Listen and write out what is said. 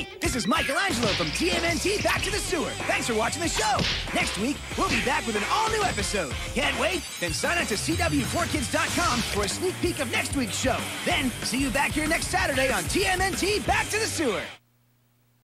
Hey, this is Michelangelo from TMNT Back to the Sewer. Thanks for watching the show. Next week, we'll be back with an all-new episode. Can't wait? Then sign up to cw4kids.com for a sneak peek of next week's show. Then, see you back here next Saturday on TMNT Back to the Sewer.